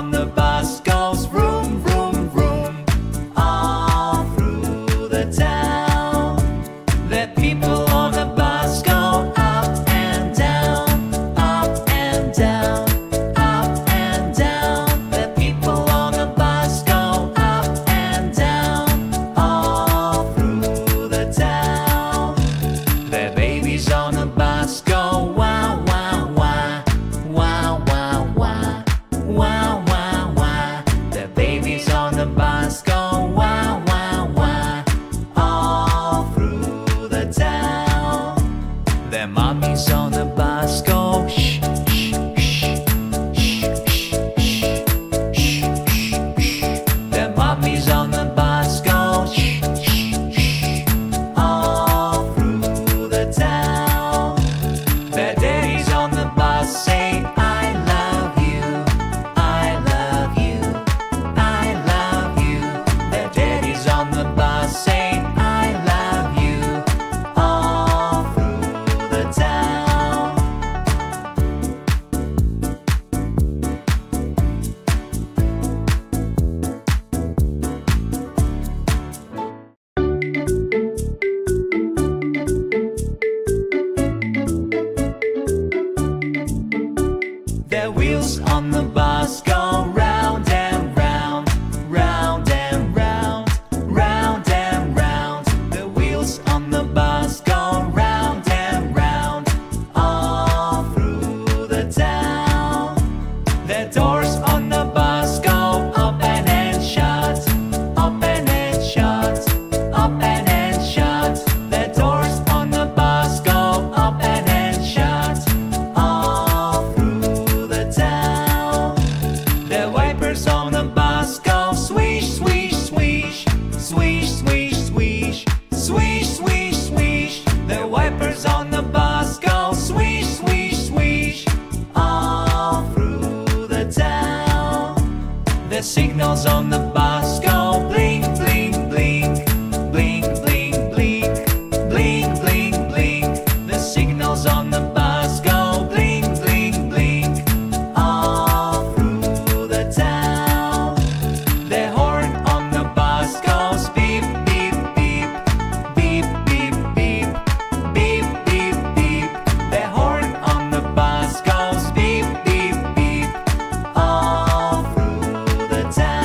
on the bus goes vroom, vroom, vroom, all through the town. The people on the bus go up and down, up and down, up and down. The people on the bus go up and down, all through the town. The babies on the bus go wow, wow, wow, wow, wow, wow. Wow, wow, wow. The babies on the bus go wow, wow, wow, all through the town. The mummies on the bus go shh, shh, shh, shh, shh, shh, shh, shh. The mummies on the bus go shh, shh, shh, all through the town. The daddies on the bus say I love you, I love you, I love you. The daddies on the bus say I love you, all through the town. The wheels on the bus go round and round, round and round, round and round. The wheels on the bus go round and round, all through the town. The doors on the bus go open and shut, open and shut, open and shut. The doors on the bus go open and shut, all through the town. The wipers on the bus go swish, swish, swish, swish, swish, swish, swish, swish, swish. The wipers on the bus go swish, swish, swish, all through the town. The signals on the bus go blink, blink, blink, blink, blink, blink, blink, blink, blink. The signals on the bus go blink, blink, blink, all through the town. The horn on the bus goes beep, beep, beep, beep, beep, beep, beep, beep, beep. The horn on the bus goes beep, beep, beep, all through the town.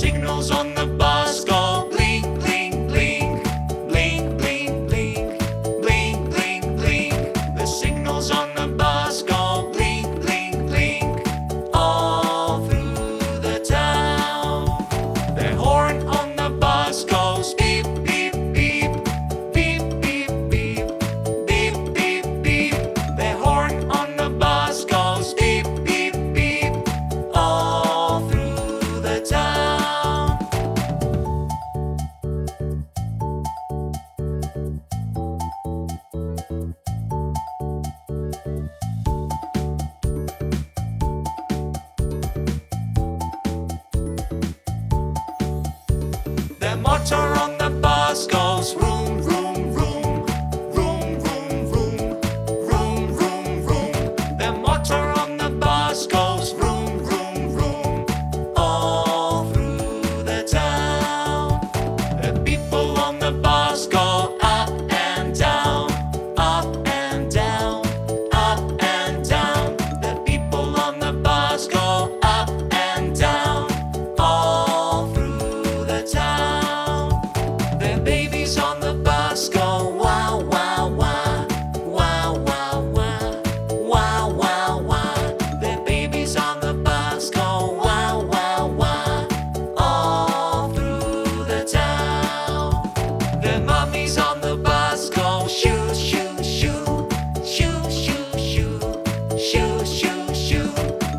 signals on the bus go blink, blink, blink. Blink, blink, blink. Blink, blink, blink. The signals on the bus go blink, blink, blink. All through the town. The horn on the bus goes beep, beep, beep. Beep, beep, beep. Beep, beep, beep. The horn on the bus goes beep, beep, beep. All through the town. The motor on the bus goes vroom, vroom, vroom. Vroom, vroom, vroom. Vroom, vroom, vroom. The motor on the bus goes vroom, vroom, vroom. All through the town. The people on the bus go up and down. Up and down. Up and down. The people on the bus go up and down. All through the town. Babies on the bus go wow, wow, wow. Wow, wow, wow. Wow, wow, wow. The babies on the bus go wow, wow, wow. All through the town. The mummies on the bus go shoo, shoo, shoo. Shoo, shoo, shoo. Shoo, shoo, shoo.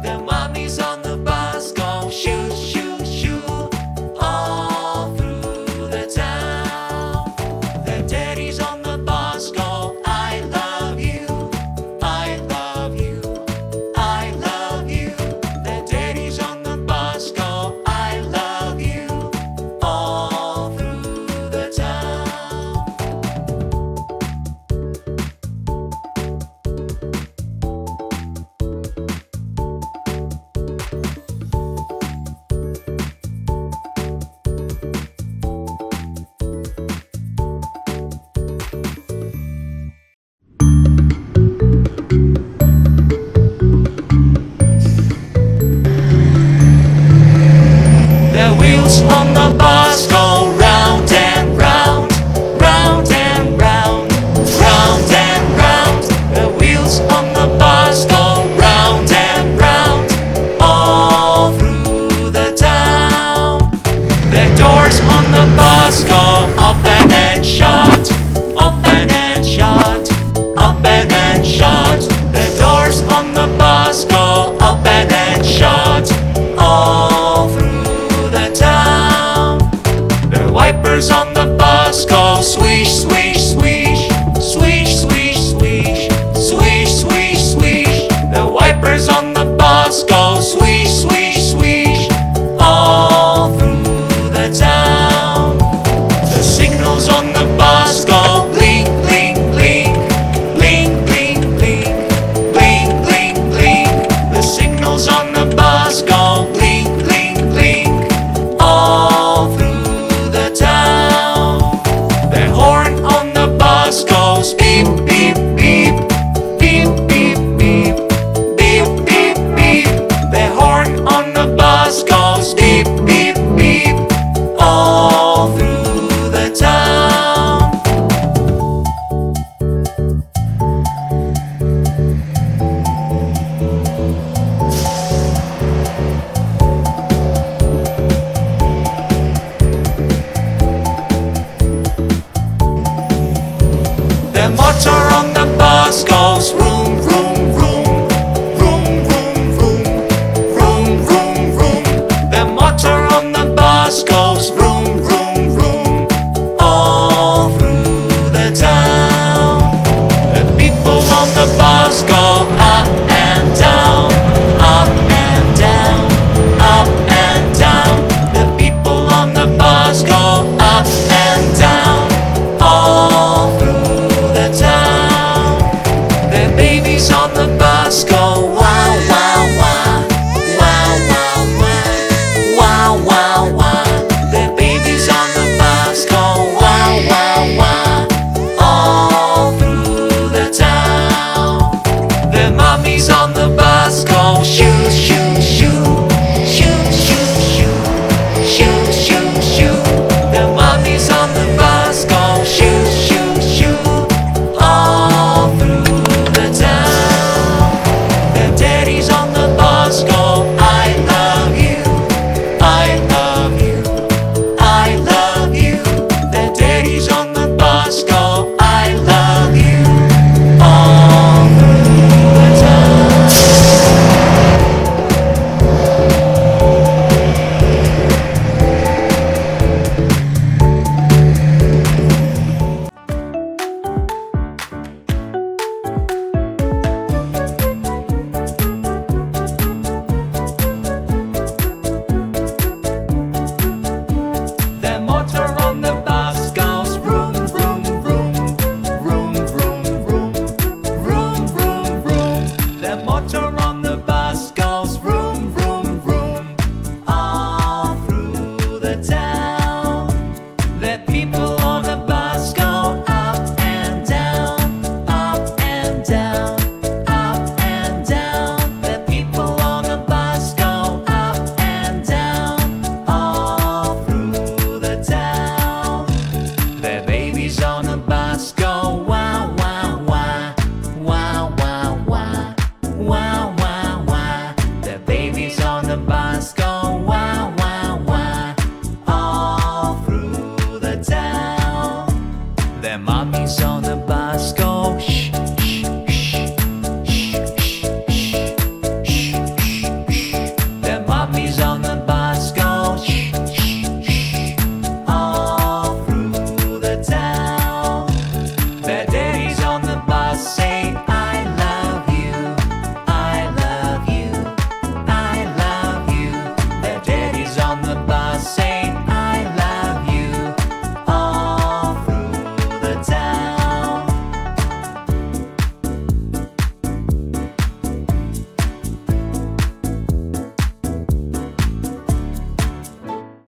The mummies on the bus go shoo, shoo, shoo. All through the town. Daddies on the bus go, I love you, I love you, I love you. The daddies on the bus go, I love you, all through the town. The wheels on the bus go round and round, round and round, round and round. The wheels on the bus go round and round, all through the town. The doors on the bus go open and shut, open and shut, open and shut. The doors on the bus go open and shut, all through on the bus go swish, swish, swish. Swish, swish, swish. Swish, swish, swish. The wipers on the bus go swish, swish, swish. All through the town. The signals on the bus go blink, blink, blink. Blink, blink, blink. Blink, blink, blink. The signals on the bus go blink, blink, blink. All through goes beep, beep, beep. Beep, beep, beep. Beep, beep, beep. The horn on the bus goes beep, beep, beep. All through the town. The motor on the bus goes vroom.